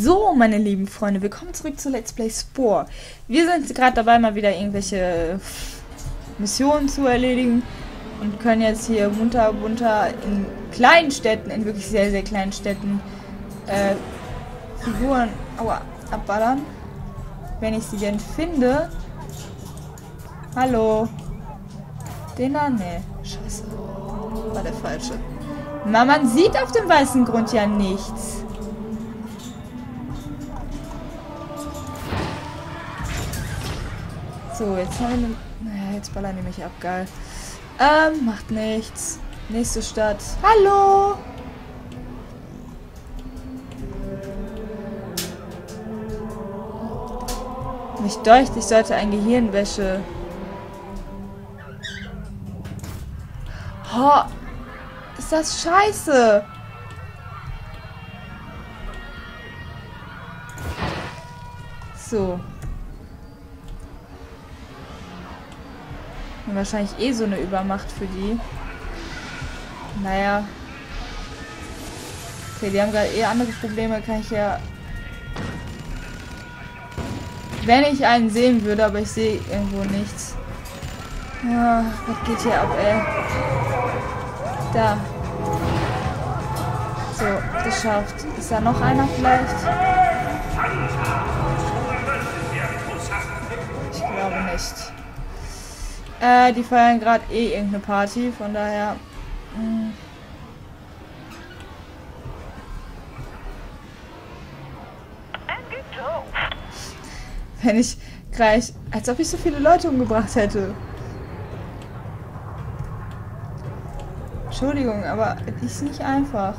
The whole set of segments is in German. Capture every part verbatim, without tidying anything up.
So, meine lieben Freunde, willkommen zurück zu Let's Play Spore. Wir sind gerade dabei, mal wieder irgendwelche Missionen zu erledigen und können jetzt hier munter, munter in kleinen Städten, in wirklich sehr, sehr kleinen Städten, äh, Figuren, aua, abballern, wenn ich sie denn finde. Hallo. Den da? Ne, scheiße. War der falsche. Na, man sieht auf dem weißen Grund ja nichts. So, jetzt haben wir eine... Naja, jetzt ballern die mich ab, geil. Ähm, macht nichts. Nächste Stadt. Hallo! Mich deucht, ich sollte eine Gehirnwäsche... Oh, ist das scheiße! So. Wahrscheinlich eh so eine Übermacht für die. Naja. Okay, die haben gerade eh andere Probleme, kann ich ja... Wenn ich einen sehen würde, aber ich sehe irgendwo nichts. Ja, was geht hier ab, ey? Da. So, geschafft. Ist da noch einer vielleicht? Ich glaube nicht. Äh, die feiern gerade eh irgendeine Party, von daher... Mh. Wenn ich gleich... Als ob ich so viele Leute umgebracht hätte. Entschuldigung, aber es ist nicht einfach.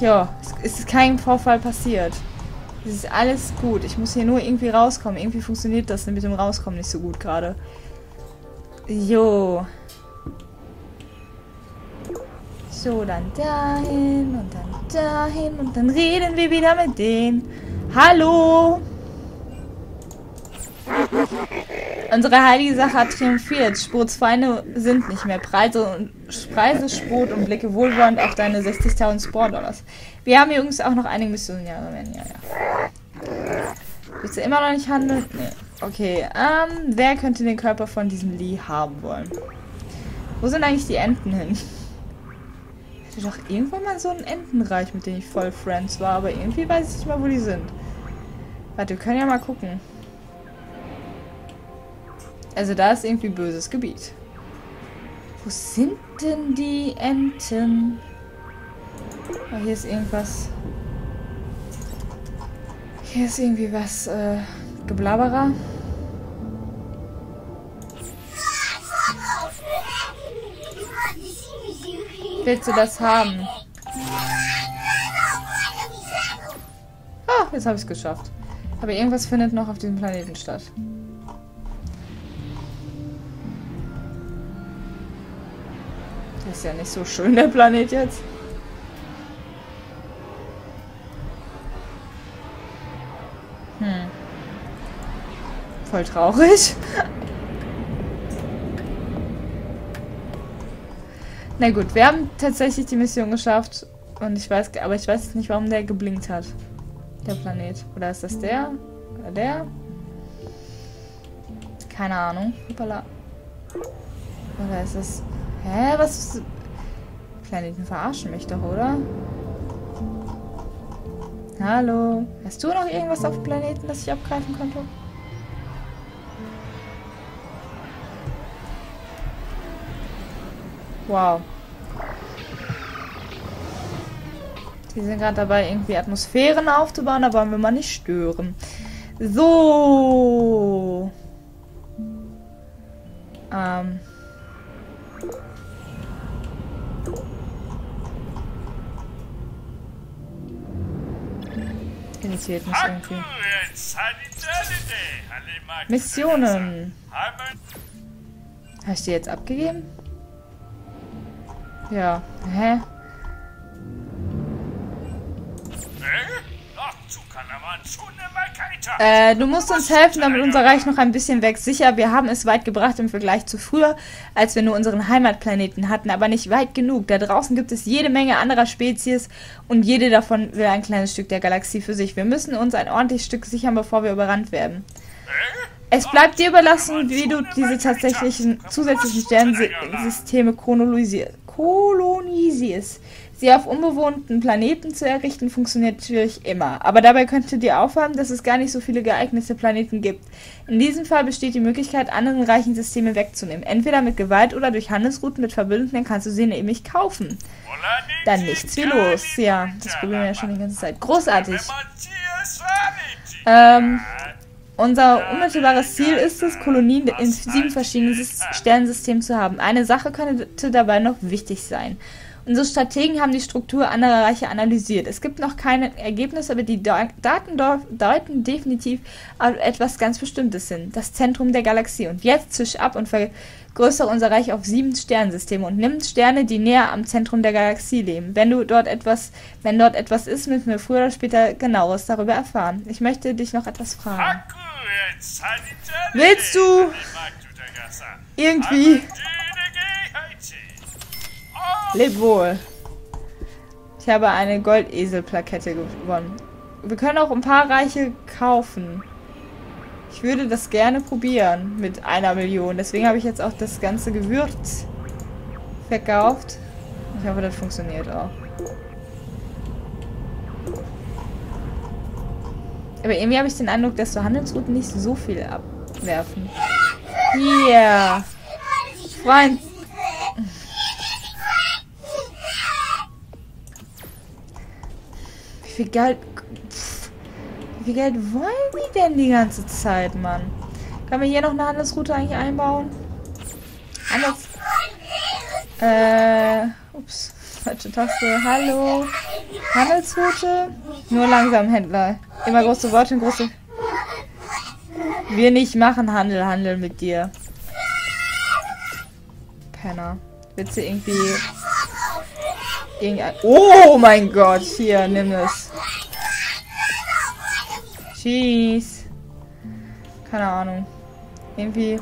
Ja, es ist kein Vorfall passiert. Es ist alles gut. Ich muss hier nur irgendwie rauskommen. Irgendwie funktioniert das mit dem Rauskommen nicht so gut gerade. Jo. So, dann dahin und dann dahin und dann reden wir wieder mit denen. Hallo! Unsere heilige Sache hat triumphiert. Sports Feinde sind nicht mehr. Preise, und, Preise, Sport und Blicke wohlwollend auf deine sechzigtausend Spore-Dollars. Wir haben übrigens auch noch einige Missionare. Ja, ja. Willst du immer noch nicht handeln? Nee. Okay, ähm, wer könnte den Körper von diesem Lee haben wollen? Wo sind eigentlich die Enten hin? Ich hatte doch irgendwann mal so ein Entenreich, mit dem ich voll Friends war, aber irgendwie weiß ich nicht mal, wo die sind. Warte, wir können ja mal gucken. Also da ist irgendwie böses Gebiet. Wo sind denn die Enten? Oh, hier ist irgendwas. Hier ist irgendwie was, äh, Geblabberer. Willst du das haben? Ah, jetzt habe ich es geschafft. Aber irgendwas findet noch auf diesem Planeten statt. Das ist ja nicht so schön, der Planet jetzt. Hm. Voll traurig. Na gut, wir haben tatsächlich die Mission geschafft. Und ich weiß, aber ich weiß nicht, warum der geblinkt hat. Der Planet. Oder ist das der? Oder der? Keine Ahnung. Hoppala. Oder ist das... Hä, was ist... Planeten verarschen mich doch, oder? Hallo. Hast du noch irgendwas auf dem Planeten, das ich abgreifen konnte? Wow. Die sind gerade dabei, irgendwie Atmosphären aufzubauen, da wollen wir mal nicht stören. So. Ähm... Initiiert mich irgendwie. Missionen. Habe ich die jetzt abgegeben? Ja. Hä? Äh, du musst uns helfen, damit unser Reich noch ein bisschen wächst. Sicher, wir haben es weit gebracht im Vergleich zu früher, als wir nur unseren Heimatplaneten hatten, aber nicht weit genug. Da draußen gibt es jede Menge anderer Spezies und jede davon will ein kleines Stück der Galaxie für sich. Wir müssen uns ein ordentliches Stück sichern, bevor wir überrannt werden. Es bleibt dir überlassen, wie du diese tatsächlichen zusätzlichen Sternensysteme kolonisierst. Sie auf unbewohnten Planeten zu errichten, funktioniert natürlich immer. Aber dabei könnte dir auffallen, dass es gar nicht so viele geeignete Planeten gibt. In diesem Fall besteht die Möglichkeit, anderen reichen Systeme wegzunehmen. Entweder mit Gewalt oder durch Handelsrouten mit Verbündeten, kannst du sie nämlich kaufen. Dann nichts wie los. Ja, das probieren wir ja schon die ganze Zeit. Großartig. Ähm... Unser unmittelbares Ziel ist es, Kolonien in sieben verschiedenen Sternensystemen zu haben. Eine Sache könnte dabei noch wichtig sein. Unsere Strategen haben die Struktur anderer Reiche analysiert. Es gibt noch keine Ergebnisse, aber die Daten deuten definitiv auf etwas ganz Bestimmtes hin. Das Zentrum der Galaxie. Und jetzt zisch ab und vergrößere unser Reich auf sieben Sternensysteme und nimm Sterne, die näher am Zentrum der Galaxie leben. Wenn du dort etwas, wenn dort etwas ist, müssen wir früher oder später genaueres darüber erfahren. Ich möchte dich noch etwas fragen. Willst du irgendwie... Leb wohl. Ich habe eine Goldeselplakette gewonnen. Wir können auch ein paar Reiche kaufen. Ich würde das gerne probieren mit einer Million. Deswegen habe ich jetzt auch das ganze Gewürz verkauft. Ich hoffe, das funktioniert auch. Aber irgendwie habe ich den Eindruck, dass so Handelsrouten nicht so viel abwerfen. Hier. Yeah. Freund. Wie viel Geld... Pff, wie viel Geld wollen die denn die ganze Zeit, Mann? Können wir hier noch eine Handelsroute eigentlich einbauen? Handels... Äh... Ups. Falsche Taste. Hallo. Handelsroute. Nur langsam, Händler. Immer große Worte und große... Wir nicht machen Handel, Handel mit dir. Penner. Willst du irgendwie... Gegen ein... Oh mein Gott. Hier, nimm es. Tschüss. Keine Ahnung. Irgendwie...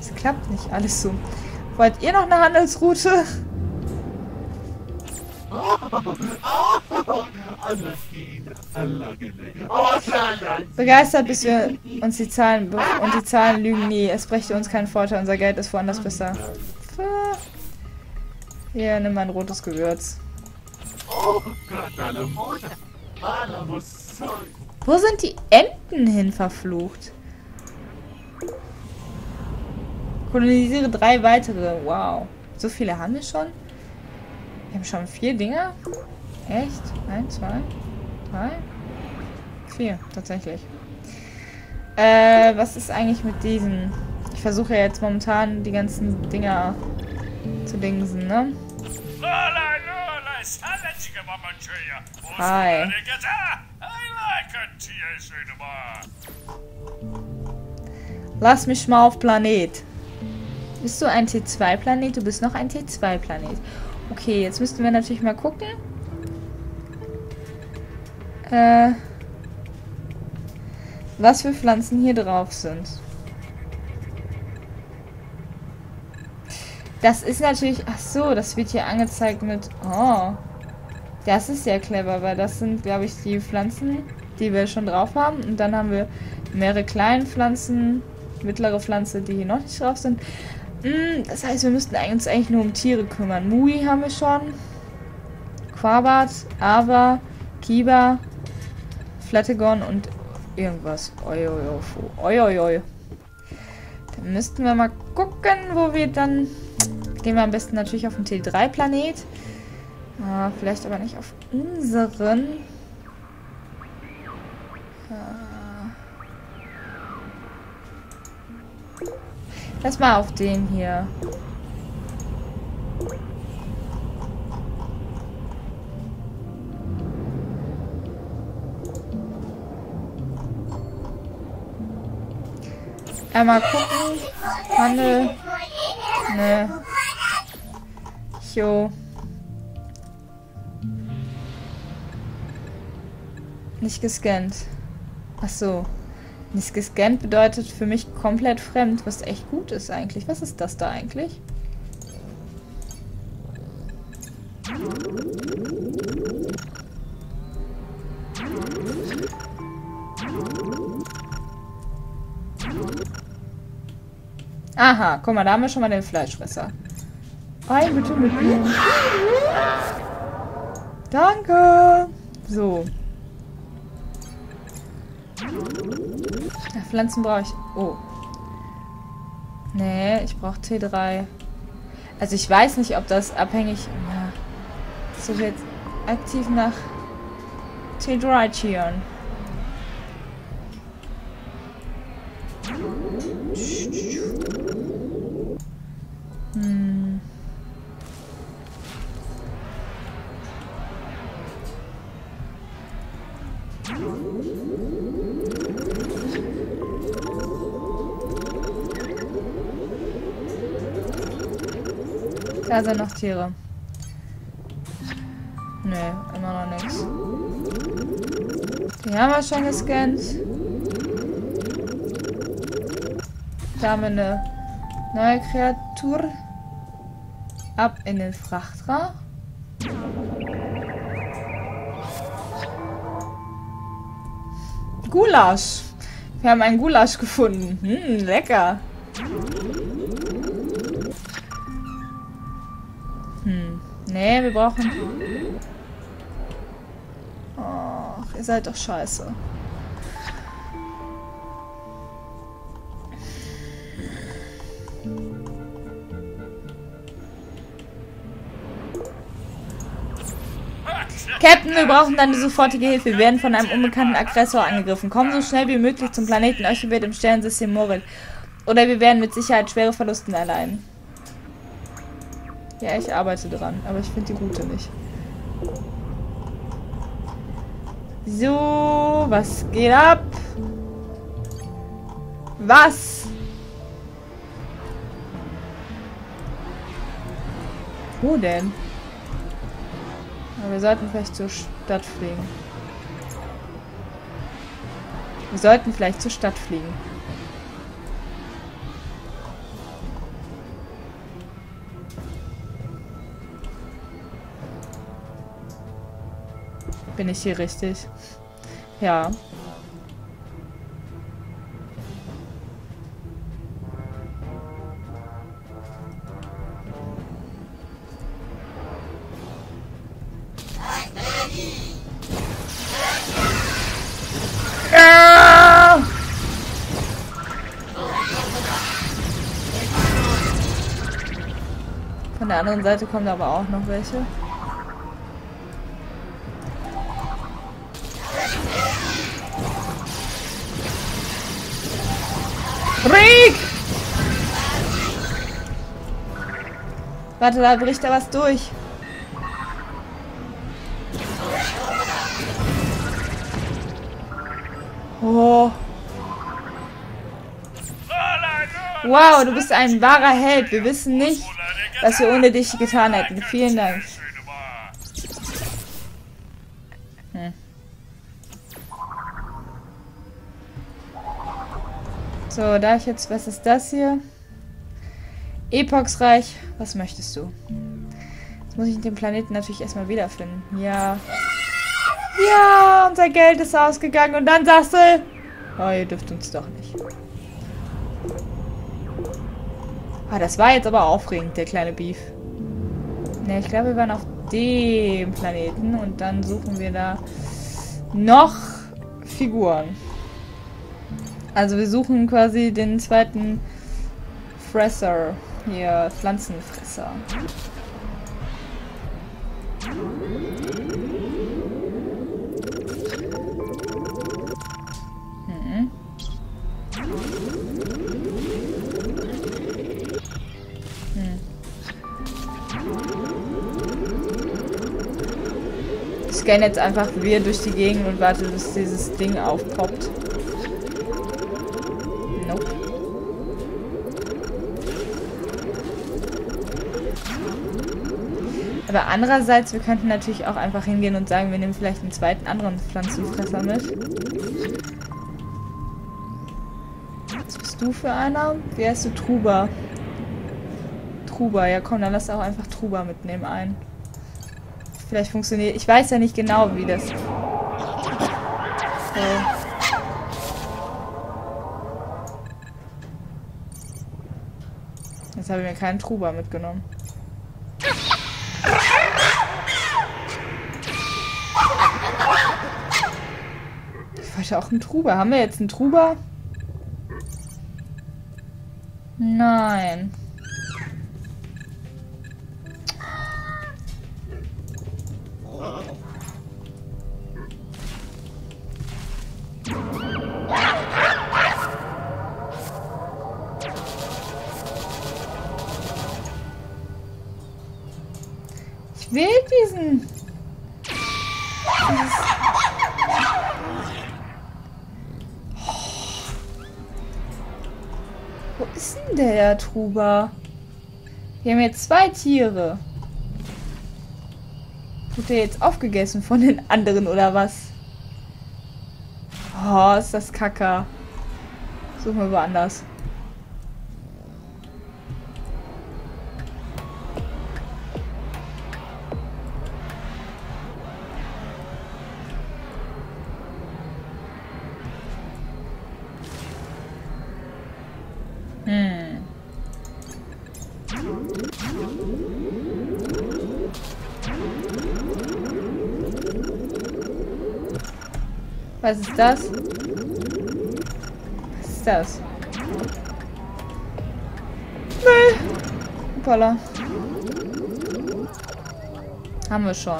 Es klappt nicht alles so. Wollt ihr noch eine Handelsroute? Begeistert, bis wir uns die Zahlen... Und die Zahlen lügen nie. Es brächte uns keinen Vorteil. Unser Geld ist woanders besser. Hier, nimm mal ein rotes Gewürz. Wo sind die Enten hin, verflucht? Kolonisiere drei weitere. Wow. So viele haben wir schon? Wir haben schon vier Dinger? Echt? Eins, zwei, drei, vier, tatsächlich. Äh, was ist eigentlich mit diesen? Ich versuche ja jetzt momentan die ganzen Dinger zu dingsen, ne? Hi. Lass mich mal auf Planet. Bist du ein T zwei Planet? Du bist noch ein T zwei Planet. Okay, jetzt müssten wir natürlich mal gucken. Äh, was für Pflanzen hier drauf sind. Das ist natürlich... Ach so, das wird hier angezeigt mit... Oh. Das ist ja clever, weil das sind, glaube ich, die Pflanzen, die wir schon drauf haben. Und dann haben wir mehrere kleine Pflanzen, mittlere Pflanzen, die hier noch nicht drauf sind. Mm, das heißt, wir müssten uns eigentlich nur um Tiere kümmern. Mui haben wir schon. Quabat, Ava, Kiba, Flattegon und irgendwas. Oioiofo. Oioioi. Dann müssten wir mal gucken, wo wir dann... Gehen wir am besten natürlich auf den T drei Planet. Ah, vielleicht aber nicht auf unseren. Ah. Lass mal auf den hier. Einmal gucken. Handel. Nee. Jo. Nicht gescannt. Ach so. Nicht gescannt bedeutet für mich komplett fremd, was echt gut ist eigentlich. Was ist das da eigentlich? Aha, guck mal, da haben wir schon mal den Fleischfresser. Rein bitte mit mir. Danke. So. Ja, Pflanzen brauche ich. Oh. Nee, ich brauche T drei. Also ich weiß nicht, ob das abhängig... Na, soll ich jetzt aktiv nach T drei cheeren? Hm. Da sind noch Tiere. Nee, immer noch nichts. Die haben wir schon gescannt. Da haben wir eine neue Kreatur. Ab in den Frachtraum. Gulasch. Wir haben einen Gulasch gefunden. Hm, lecker. Hm. Nee, wir brauchen... Och, ihr seid doch scheiße. Captain, wir brauchen deine sofortige Hilfe. Wir werden von einem unbekannten Aggressor angegriffen. Komm so schnell wie möglich zum Planeten Euchibet im Sternensystem Morit. Oder wir werden mit Sicherheit schwere Verlusten erleiden. Ja, ich arbeite dran, aber ich finde die gute nicht. So, was geht ab? Was? Wo denn? Wir sollten vielleicht zur Stadt fliegen. Wir sollten vielleicht zur Stadt fliegen. Bin ich hier richtig? Ja. Von der anderen Seite kommen aber auch noch welche. Rick! Warte, da bricht da was durch. Oh. Wow, du bist ein wahrer Held. Wir wissen nicht, was wir ohne dich getan hätten. Vielen Dank. Hm. So, da ich jetzt... Was ist das hier? Epochsreich. Was möchtest du? Jetzt muss ich den Planeten natürlich erstmal wiederfinden. Ja... Ja, unser Geld ist ausgegangen und dann sagst du... Oh, ihr dürft uns doch nicht. Ah, das war jetzt aber aufregend, der kleine Beef. Ne, ich glaube, wir waren auf dem Planeten und dann suchen wir da noch Figuren. Also wir suchen quasi den zweiten Fresser. Hier, Pflanzenfresser. Ich scanne jetzt einfach wir durch die Gegend und warte, bis dieses Ding aufpoppt. Nope. Aber andererseits, wir könnten natürlich auch einfach hingehen und sagen, wir nehmen vielleicht einen zweiten anderen Pflanzenfresser mit. Was bist du für einer? Wie heißt du? Truba. Truba, ja komm, dann lass auch einfach Truba mitnehmen ein. Vielleicht funktioniert... Ich weiß ja nicht genau, wie das... So. Jetzt habe ich mir keinen Truba mitgenommen. Ich wollte auch einen Truba. Haben wir jetzt einen Truba? Nein. Ich will diesen... Wo ist denn der Truba? Wir haben jetzt zwei Tiere. Wird der jetzt aufgegessen von den anderen, oder was? Oh, ist das Kacke. Suchen wir woanders. Was ist das? Was ist das? Nee. Hoppala. Haben wir schon.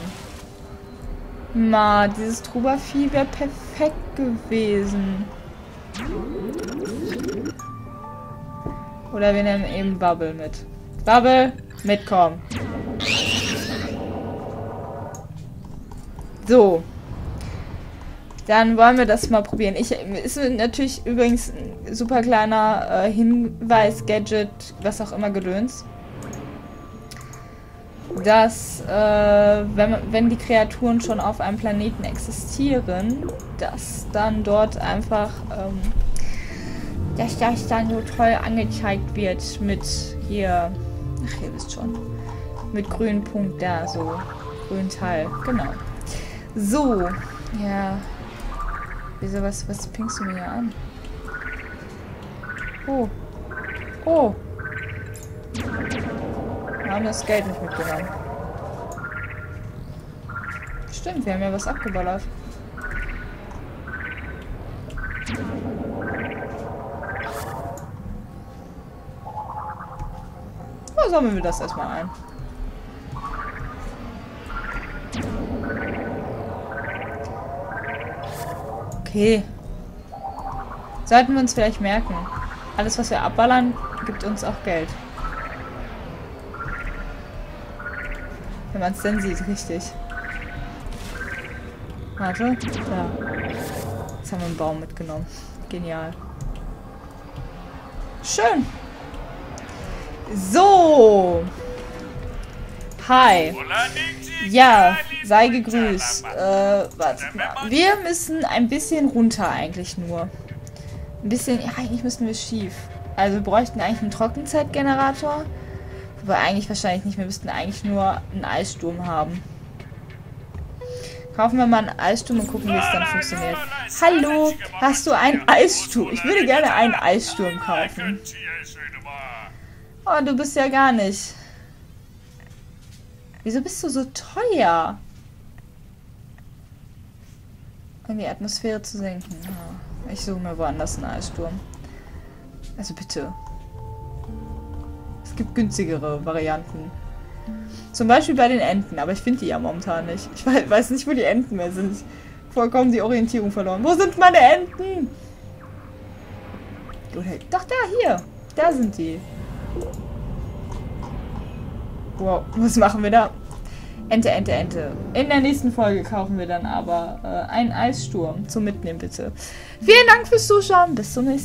Ma, dieses Truba-Vieh wäre perfekt gewesen. Oder wir nehmen eben Bubble mit. Bubble, mitkommen. So. Dann wollen wir das mal probieren. Ich, ist natürlich übrigens ein super kleiner äh, Hinweis, Gadget, was auch immer Gedöns. Dass, äh, wenn, wenn die Kreaturen schon auf einem Planeten existieren, dass dann dort einfach, ähm, dass das dann so toll angezeigt wird mit hier, ach ihr wisst schon, mit grünem Punkt da, so, grünen Teil, genau. So, ja. Wieso, was, was pingst du mir hier an? Oh. Oh. Wir haben das Geld nicht mitgenommen. Stimmt, wir haben ja was abgeballert. Oh, sammeln wir das erstmal ein. Okay. Sollten wir uns vielleicht merken. Alles, was wir abballern, gibt uns auch Geld. Wenn man es denn sieht, richtig. Warte. Ja. Jetzt haben wir einen Baum mitgenommen. Genial. Schön. So. Hi. Ja, sei gegrüßt. Äh, warte mal. Wir müssen ein bisschen runter eigentlich nur. Ein bisschen, ja, eigentlich müssen wir schief. Also wir bräuchten eigentlich einen Trockenzeitgenerator. Wobei eigentlich wahrscheinlich nicht, wir müssten eigentlich nur einen Eissturm haben. Kaufen wir mal einen Eissturm und gucken, wie es dann funktioniert. Hallo, hast du einen Eissturm? Ich würde gerne einen Eissturm kaufen. Oh, du bist ja gar nicht... Wieso bist du so teuer? Um die Atmosphäre zu senken. Ja. Ich suche mir woanders einen Eissturm. Also bitte. Es gibt günstigere Varianten. Zum Beispiel bei den Enten, aber ich finde die ja momentan nicht. Ich weiß nicht, wo die Enten mehr sind. Vollkommen die Orientierung verloren. Wo sind meine Enten? Doch, da, hier. Da sind die. Wow, was machen wir da? Ente, Ente, Ente. In der nächsten Folge kaufen wir dann aber äh, einen Eissturm zum Mitnehmen, bitte. Vielen Dank fürs Zuschauen. Bis zum nächsten Mal.